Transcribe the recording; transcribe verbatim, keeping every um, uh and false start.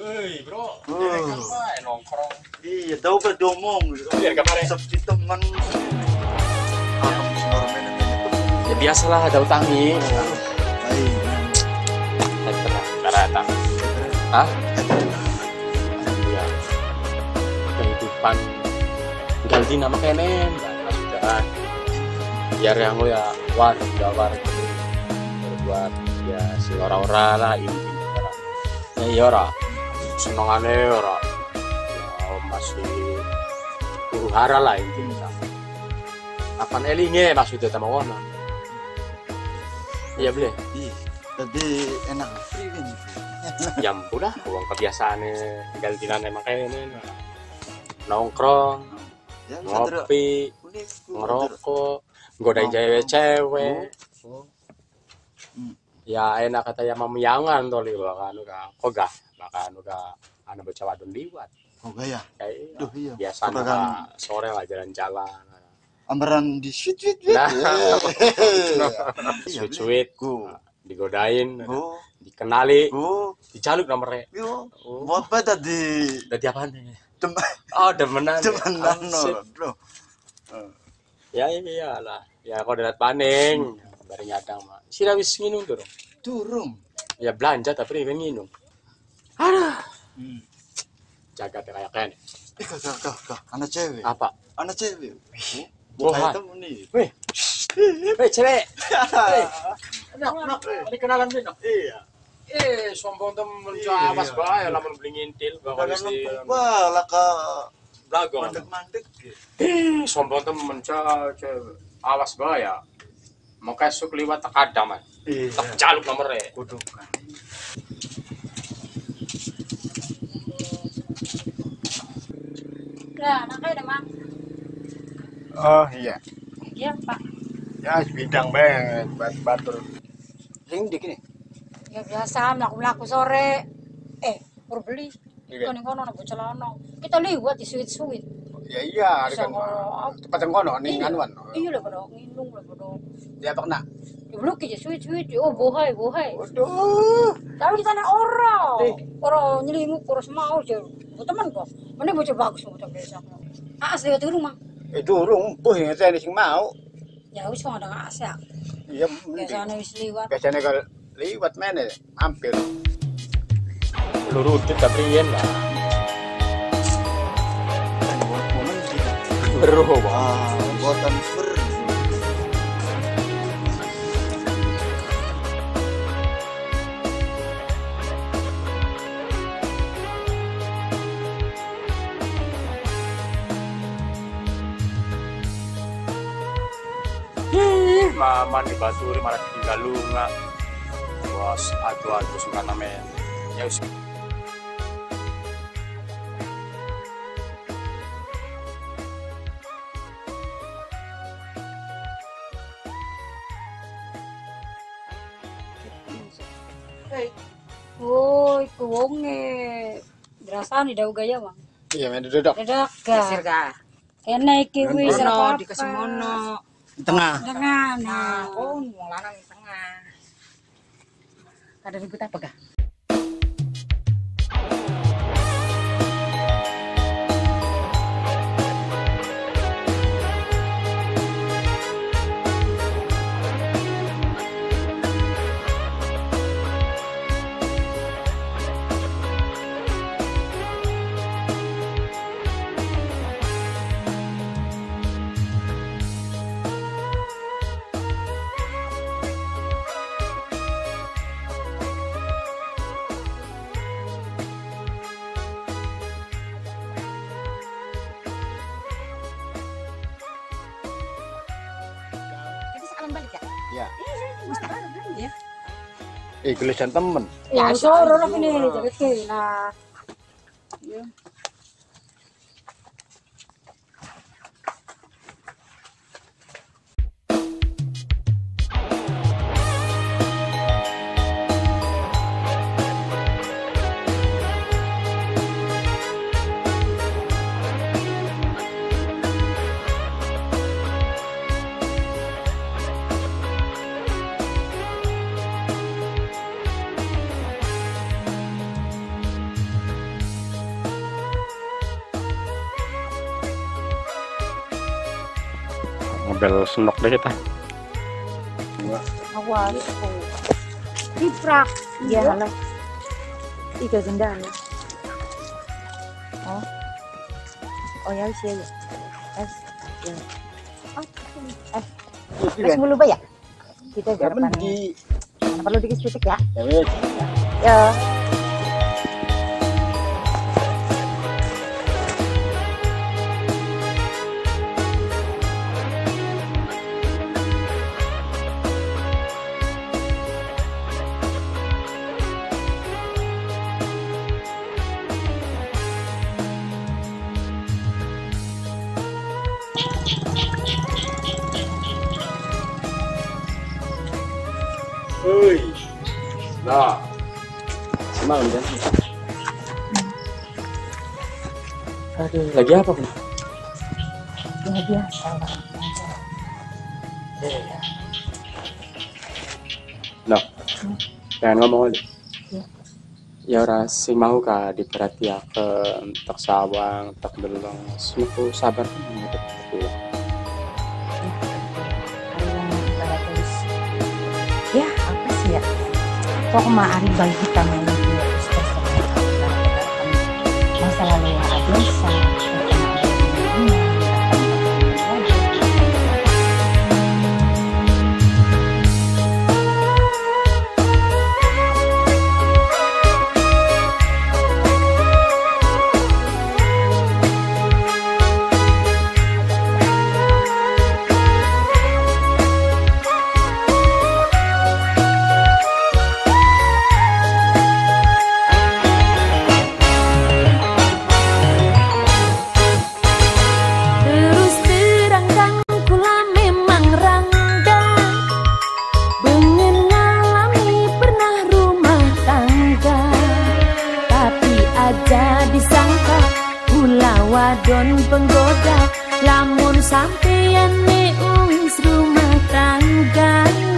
Hei bro, sampai nongkrong. Iya, tahu berdomong. Biar kemarin seperti teman. Ya biasalah ada utang nih. Datang. Ah? Ya. Kehidupan tinggal di nama kenen. Sudah. Biar yang lo ya warga warga berbuat ya si ora-ora lah ini. Ya ora. Senengane ora. Ya masih huru-hara lah ini. Apaan elinge maksudnya sama ngono. Iya boleh. Iya. Jadi enak free-in. Ya udah, uang kebiasaannya tinggal dinan emang kayak ini. Nongkrong, ngopi, ngerokok, godain cewek-cewek. Ya enak kata ya mamiangan toli bahkan udah kogah, bahkan udah anak bocah wadon liwat. Kogah ya. Duh iya. Biasa sore lah jalan-jalan. Ambaran di sweet-sweet. Nah, sweet-sweet ku digodain, oh. Dikenali, oh. Dicaluk nomornya. Yo, oh. Buat apa tadi? Tadi apaan? Demen. Oh, demenan. Demenan, ya. Bro. Uh. Ya iyalah. Ya kau darat paning, hmm. Baru nyadang mah. Sira wis nginum turung. Turung. Ya belanja tapi pengen nginum. Aduh. Hmm. Jaga terayakan. Eh, kakak, kakak, anak cewek. Apa? Anak cewek. Bukan temu nih. Weh. Weh, cewek. Nak, nak, ada kenalan sih nak. Iya. Eh, sombong tem mencawas bah, yang lamun beli ngintil, bahkan si. Wah, laka belago. Mandek-mandek. Eh, sombong tem mencawas awas bah ya. Maka esok liwat tekadaman. Tak jaluk nomornya. Kudukan. Ya, anaknya udah makan. Oh iya. Iya pak. Ya bidang banget, batur. Sering di sini. Ya biasa, melaku-melaku sore. Eh, baru beli. Kan yang kono nabo celana. Kita liwat di suit-suit. Ya iya, kan. Tempat yang kono nih anuan. Iya lah bodoh, ngindung lah bodoh. Dia pernah. Ya belum ke suit-suit. Oh bohai, bohai. Waduh. Tapi kita nak orang. Orang nyelimuk, orang semau je. Teman kok. Mana bocah bagus bocah biasa. Aas lewat di rumah. Eh durung, puh yang saya dising mau. Ya wis kok ada aas ya. Iya, biasanya wis liwat. Biasanya kalau liwat mana mampir. Lurut kita prien lah. Bro, wah, botan ber. Maman di Basuri malah tinggal lunga bos aduh-aduh suka namanya ya usik hei woi kuwonge dirasani daug gaya bang iya main dedak dedak kasir ka enak iki wis ora dikesemono tengah. Tengah. Nah, oh, mau lanang tengah. Ada ribut apa kah? Ya. Iya. Eh, gelesan temen. Ya, sore lah ini jadi kena. Ya. ngebel senok deh kita. Awas. Diprak. Ya lah. Iga gendang. Oh. Oh ya sih ya. Es. Oh. Es. Es mulu ba ya? Kita depan. Perlu dikit cutik ya. Ya. Hei, nah, semalam kan? Aduh, lagi apa pun? Lagi biasa. Eh, nah, jangan ngomong dulu. Ya orang sih mau kah diperhatikan, tak sawang, tak belong, semua sabar gitu. Ya apa sih ya kok mah hari bayi hitam ini masa lalu ya biasa wadon penggoda, lamun sampeyan me uwis rumah tangga.